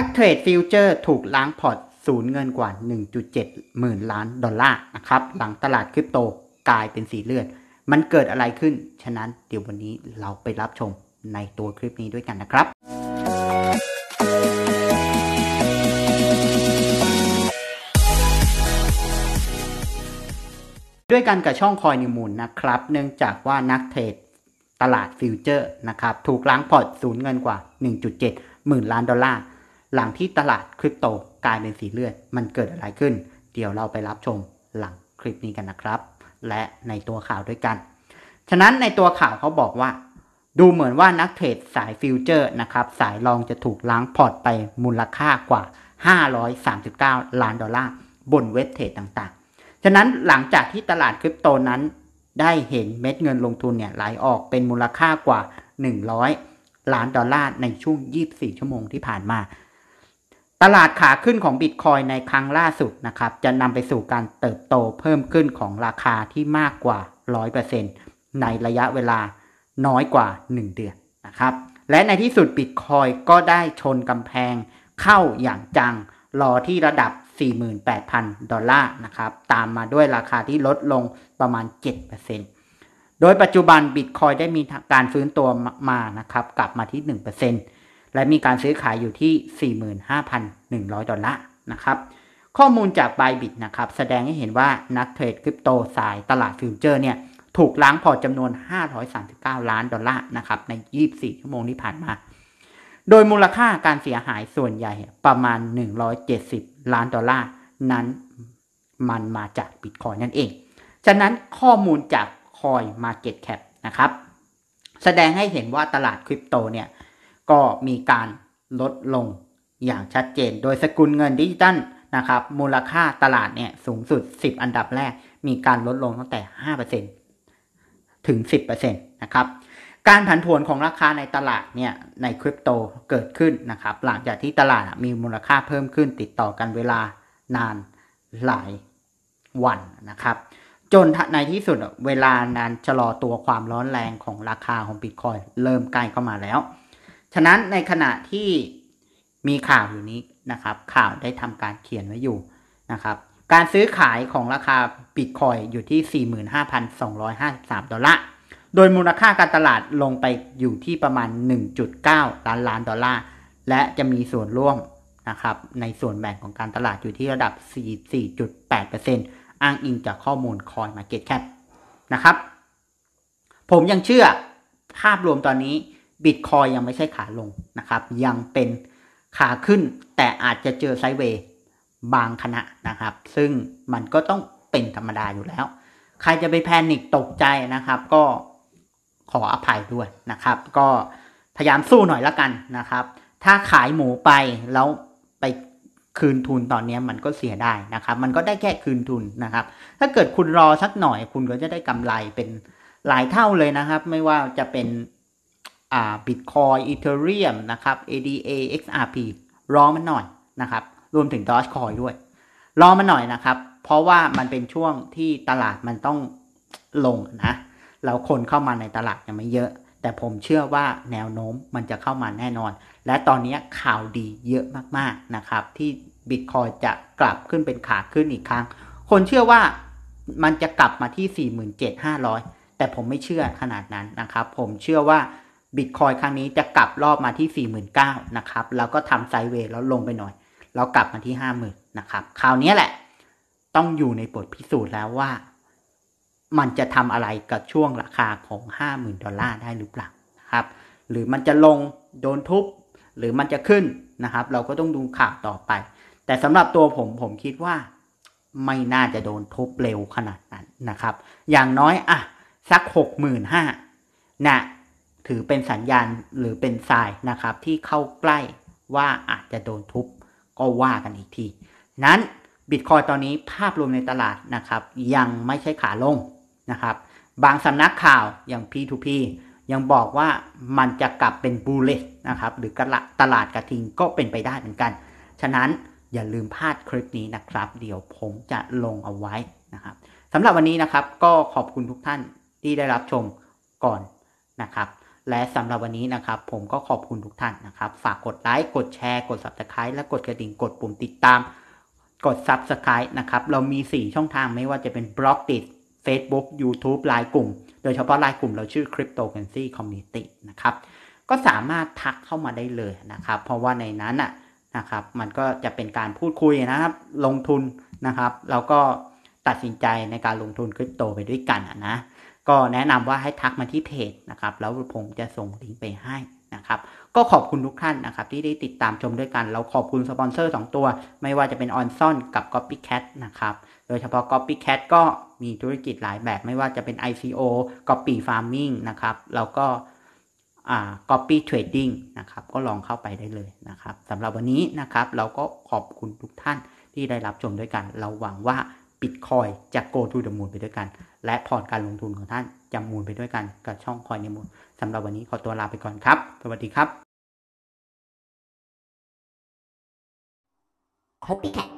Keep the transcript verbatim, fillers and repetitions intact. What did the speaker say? นักเทรดฟิวเจอร์ถูกล้างพอร์ตสูญเงินกว่า หนึ่งจุดเจ็ดหมื่นล้านดอลลาร์นะครับหลังตลาดคริปโตกลายเป็นสีเลือดมันเกิดอะไรขึ้นฉะนั้นเดี๋ยววันนี้เราไปรับชมในตัวคลิปนี้ด้วยกันนะครับด้วยกันกับช่องคอยนิวมูลนะครับเนื่องจากว่านักเทรดตลาดฟิวเจอร์นะครับถูกล้างพอร์ตสูญเงินกว่า หนึ่งจุดเจ็ดหมื่นล้านดอลลาร์หลังที่ตลาดคริปโตกลายเป็นสีเลือดมันเกิดอะไรขึ้นเดี๋ยวเราไปรับชมหลังคลิปนี้กันนะครับและในตัวข่าวด้วยกันฉะนั้นในตัวข่าวเขาบอกว่าดูเหมือนว่านักเทรดสายฟิวเจอร์นะครับสายรองจะถูกล้างพอร์ตไปมูลค่ากว่าห้าร้อยสามสิบเก้าล้านดอลลาร์บนเว็บเทรดต่างๆฉะนั้นหลังจากที่ตลาดคริปโตนั้นได้เห็นเม็ดเงินลงทุนเนี่ยไหลออกเป็นมูลค่ากว่าหนึ่งร้อยล้านดอลลาร์ในช่วงยี่สิบสี่ชั่วโมงที่ผ่านมาตลาดขาขึ้นของ Bitcoin ในครั้งล่าสุดนะครับจะนำไปสู่การเติบโตเพิ่มขึ้นของราคาที่มากกว่า ร้อยเปอร์เซ็นต์ ในระยะเวลาน้อยกว่าหนึ่งเดือนนะครับและในที่สุด Bitcoin ก็ได้ชนกำแพงเข้าอย่างจังรอที่ระดับ สี่หมื่นแปดพันดอลลาร์นะครับตามมาด้วยราคาที่ลดลงประมาณ เจ็ดเปอร์เซ็นต์ โดยปัจจุบัน Bitcoin ได้มีการฟื้นตัวมานะครับกลับมาที่ หนึ่งเปอร์เซ็นต์และมีการซื้อขายอยู่ที่ สี่หมื่นห้าพันหนึ่งร้อยดอลลาร์นะครับข้อมูลจาก Bybit นะครับแสดงให้เห็นว่านักเทรดคริปโตสายตลาดฟิวเจอร์เนี่ยถูกล้างพอร์ตจำนวนห้าร้อยสามสิบเก้าล้านดอลลาร์นะครับในยี่สิบสี่ชั่วโมงที่ผ่านมาโดยมูลค่าการเสียหายส่วนใหญ่ประมาณหนึ่งร้อยเจ็ดสิบล้านดอลลาร์นั้นมันมาจาก Bitcoin นั่นเองฉะนั้นข้อมูลจาก Coin Market Cap นะครับแสดงให้เห็นว่าตลาดคริปโตเนี่ยก็มีการลดลงอย่างชัดเจนโดยสกุลเงินดิจิทัลนะครับมูลค่าตลาดเนี่ยสูงสุดสิบอันดับแรกมีการลดลงตั้งแต่ ห้าเปอร์เซ็นต์ ถึง สิบเปอร์เซ็นต์ นะครับการผันผวนของราคาในตลาดเนี่ยในคริปโตเกิดขึ้นนะครับหลังจากที่ตลาดมีมูลค่าเพิ่มขึ้นติดต่อกันเวลานานหลายวันนะครับจนในที่สุดเวลานานชะลอตัวความร้อนแรงของราคาของ Bitcoin เริ่มใกล้เข้ามาแล้วฉะนั้นในขณะที่มีข่าวอยู่นี้นะครับข่าวได้ทำการเขียนไว้อยู่นะครับการซื้อขายของราคา Bitcoin อยู่ที่ สี่หมื่นห้าพันสองร้อยห้าสิบสามดอลลาร์โดยมูลค่าการตลาดลงไปอยู่ที่ประมาณ หนึ่งจุดเก้าล้านล้านดอลลาร์และจะมีส่วนร่วมนะครับในส่วนแบ่งของการตลาดอยู่ที่ระดับ สี่สิบสี่จุดแปดเปอร์เซ็นต์ อ้างอิงจากข้อมูล Coin Market Cap นะครับผมยังเชื่อภาพรวมตอนนี้Bitcoin ยังไม่ใช่ขาลงนะครับยังเป็นขาขึ้นแต่อาจจะเจอไซด์เวย์บางขณะนะครับซึ่งมันก็ต้องเป็นธรรมดาอยู่แล้วใครจะไปแพนิคตกใจนะครับก็ขออภัยด้วยนะครับก็พยายามสู้หน่อยละกันนะครับถ้าขายหมูไปแล้วไปคืนทุนตอนนี้มันก็เสียได้นะครับมันก็ได้แค่คืนทุนนะครับถ้าเกิดคุณรอสักหน่อยคุณก็จะได้กำไรเป็นหลายเท่าเลยนะครับไม่ว่าจะเป็นอ่า Bitcoin Ethereum นะครับ เอ ดี เอ เอ็กซ์ อาร์ พี รอมันหน่อยนะครับรวมถึง Dogecoin ด้วยรอมันหน่อยนะครับเพราะว่ามันเป็นช่วงที่ตลาดมันต้องลงนะแล้วคนเข้ามาในตลาดยังไม่เยอะแต่ผมเชื่อว่าแนวโน้มมันจะเข้ามาแน่นอนและตอนนี้ข่าวดีเยอะมากๆนะครับที่ Bitcoin จะกลับขึ้นเป็นขาขึ้นอีกครั้งคนเชื่อว่ามันจะกลับมาที่ สี่หมื่นเจ็ดพันห้าร้อย แต่ผมไม่เชื่อขนาดนั้นนะครับผมเชื่อว่าBitcoin ครั้งนี้จะกลับรอบมาที่ สี่หมื่นเก้าพัน นะครับแล้วก็ทำไซด์เวย์แล้วลงไปหน่อยแล้วกลับมาที่ ห้าหมื่น นะครับคราวนี้แหละต้องอยู่ในบทพิสูจน์แล้วว่ามันจะทำอะไรกับช่วงราคาของ ห้าหมื่นดอลลาร์ได้หรือเปล่านะครับหรือมันจะลงโดนทุบหรือมันจะขึ้นนะครับเราก็ต้องดูข่าวต่อไปแต่สำหรับตัวผมผมคิดว่าไม่น่าจะโดนทุบเร็วขนาดนั้นนะครับอย่างน้อยอ่ะสัก หกหมื่นห้าพัน นะถือเป็นสัญญาณหรือเป็นทรายนะครับที่เข้าใกล้ว่าอาจจะโดนทุบก็ว่ากันอีกทีนั้นบิตคอยตอนนี้ภาพรวมในตลาดนะครับยังไม่ใช่ขาลงนะครับบางสำนักข่าวอย่าง พี ทู พี ยังบอกว่ามันจะกลับเป็นบูลเลตนะครับหรือตลาดกระทิงก็เป็นไปได้เหมือนกันฉะนั้นอย่าลืมพลาดคลิปนี้นะครับเดี๋ยวผมจะลงเอาไว้นะครับสำหรับวันนี้นะครับก็ขอบคุณทุกท่านที่ได้รับชมก่อนนะครับ และสำหรับวันนี้นะครับผมก็ขอบคุณทุกท่านนะครับฝากกดไลค์กดแชร์กด Subscribe และกดกระดิ่งกดปุ่มติดตามกด Subscribe นะครับเรามีสี่ช่องทางไม่ว่าจะเป็นบล็อกดิส Facebook YouTube ไลน์กลุ่มโดยเฉพาะไลน์กลุ่มเราชื่อ Cryptocurrency Community นะครับก็สามารถทักเข้ามาได้เลยนะครับเพราะว่าในนั้นน่ะนะครับมันก็จะเป็นการพูดคุยนะครับลงทุนนะครับแล้วก็ตัดสินใจในการลงทุนคริปโตไปด้วยกันนะก็แนะนำว่าให้ทักมาที่เพจนะครับแล้วผมจะส่งลิงก์ไปให้นะครับก็ขอบคุณทุกท่านนะครับที่ได้ติดตามชมด้วยกันเราขอบคุณสปอนเซอร์สองตัวไม่ว่าจะเป็นออนซ่อนกับ Copycat นะครับโดยเฉพาะ Copycat ก็มีธุรกิจหลายแบบไม่ว่าจะเป็น ไอ ซี โอ Copy Farming นะครับแล้วก็อ่า Copy Trading นะครับก็ลองเข้าไปได้เลยนะครับสำหรับวันนี้นะครับเราก็ขอบคุณทุกท่านที่ได้รับชมด้วยกันเราหวังว่า Bitcoin จะ Go to the Moon ไปด้วยกันและพอร์ตการลงทุนของท่านจะมูลไปด้วยกันกับช่องคอยในมูลสำหรับวันนี้ขอตัวลาไปก่อนครับสวัสดีครับ